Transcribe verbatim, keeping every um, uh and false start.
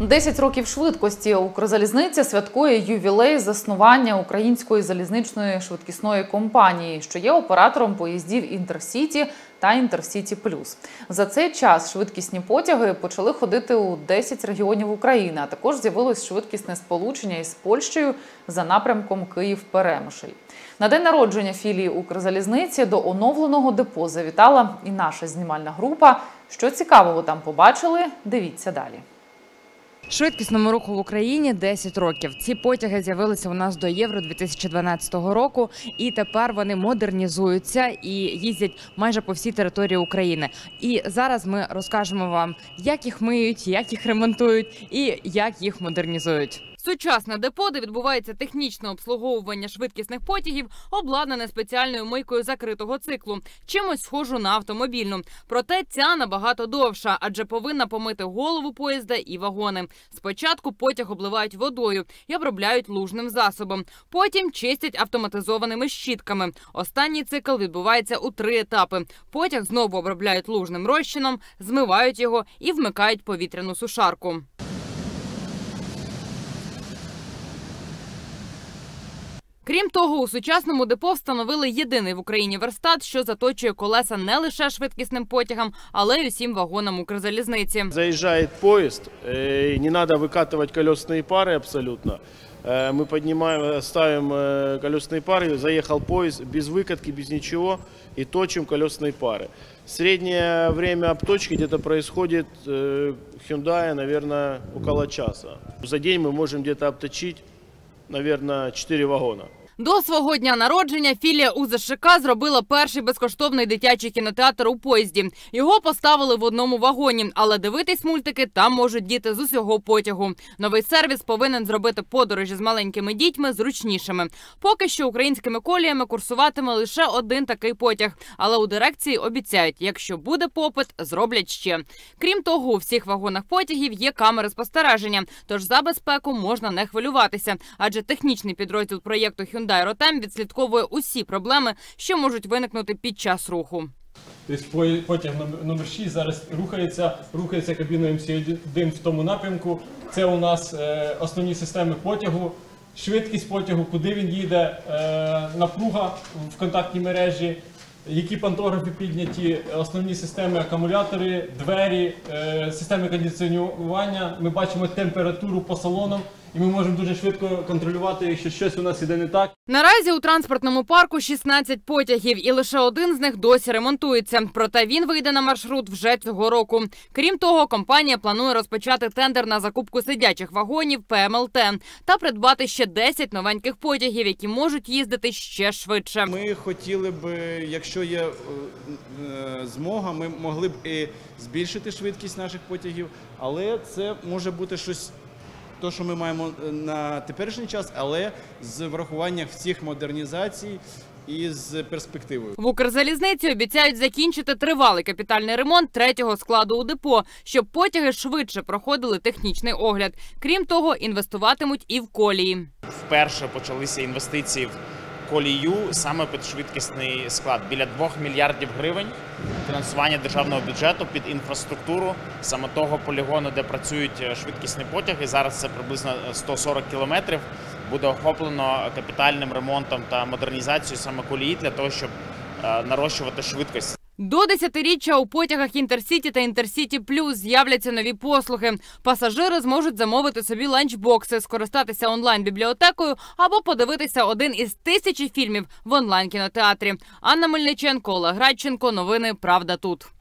десять років швидкості. Укрзалізниця святкує ювілей заснування Української залізничної швидкісної компанії, що є оператором поїздів «Інтерсіті» та «Інтерсіті Плюс». За цей час швидкісні потяги почали ходити у десять регіонів України, а також з'явилось швидкісне сполучення із Польщею за напрямком Київ-Перемишль. На день народження філії «Укрзалізниці» до оновленого депо завітала і наша знімальна група. Що цікавого там побачили – дивіться далі. Швидкісному руху в Україні десять років. Ці потяги з'явилися у нас до Євро дві тисячі дванадцятого року, і тепер вони модернізуються і їздять майже по всій території України. І зараз ми розкажемо вам, як їх миють, як їх ремонтують і як їх модернізують. Сучасне депо, де відбувається технічне обслуговування швидкісних потягів, обладнане спеціальною мийкою закритого циклу, чимось схожу на автомобільну. Проте ця набагато довша, адже повинна помити голову поїзда і вагони. Спочатку потяг обливають водою і обробляють лужним засобом. Потім чистять автоматизованими щітками. Останній цикл відбувається у три етапи. Потяг знову обробляють лужним розчином, змивають його і вмикають повітряну сушарку. Крім того, у сучасному депо встановили єдиний в Україні верстат, що заточує колеса не лише швидкісним потягам, але й усім вагонам Укрзалізниці. Заїжджає поїзд, не треба викатувати колесні пари абсолютно. Ми піднімаємо, ставимо колесні пари, заїхав поїзд без викатки, без нічого і точимо колесні пари. Середнє время обточки десь происходит Hyundai, мабуть, около часу. За день ми можемо десь обточити, мабуть, чотири вагони. До свого дня народження філія УЗШК зробила перший безкоштовний дитячий кінотеатр у поїзді. Його поставили в одному вагоні, але дивитись мультики там можуть діти з усього потягу. Новий сервіс повинен зробити подорожі з маленькими дітьми зручнішими. Поки що українськими коліями курсуватиме лише один такий потяг. Але у дирекції обіцяють, якщо буде попит, зроблять ще. Крім того, у всіх вагонах потягів є камери спостереження, тож за безпеку можна не хвилюватися. Адже технічний підрозділ проєкту «Хюндай Дайро Тайм» відслідковує усі проблеми, що можуть виникнути під час руху. Тобто потяг номер шість зараз рухається, рухається кабіною ем сі один в тому напрямку. Це у нас основні системи потягу, швидкість потягу, куди він їде, напруга в контактній мережі, які пантографи підняті, основні системи, акумулятори, двері, системи кондиціонування. Ми бачимо температуру по салонам. І ми можемо дуже швидко контролювати, якщо щось у нас іде не так. Наразі у транспортному парку шістнадцять потягів, і лише один з них досі ремонтується. Проте він вийде на маршрут вже цього року. Крім того, компанія планує розпочати тендер на закупку сидячих вагонів пе ем ел те та придбати ще десять новеньких потягів, які можуть їздити ще швидше. Ми хотіли б, якщо є змога, ми могли б і збільшити швидкість наших потягів, але це може бути щось, те, що ми маємо на теперішній час, але з врахуванням всіх модернізацій і з перспективою. В Укрзалізниці обіцяють закінчити тривалий капітальний ремонт третього складу у депо, щоб потяги швидше проходили технічний огляд. Крім того, інвестуватимуть і в колії. Вперше почалися інвестиції в колію саме під швидкісний склад. Біля двох мільярдів гривень фінансування державного бюджету під інфраструктуру саме того полігону, де працюють швидкісні потяги. Зараз це приблизно сто сорок кілометрів. Буде охоплено капітальним ремонтом та модернізацією саме колії для того, щоб нарощувати швидкість. До десятиріччя у потягах «Інтерсіті» та «Інтерсіті Плюс» з'являться нові послуги. Пасажири зможуть замовити собі ланчбокси, скористатися онлайн-бібліотекою або подивитися один із тисячі фільмів в онлайн-кінотеатрі. Анна Мельниченко, Олег Радченко. Новини «Правда тут».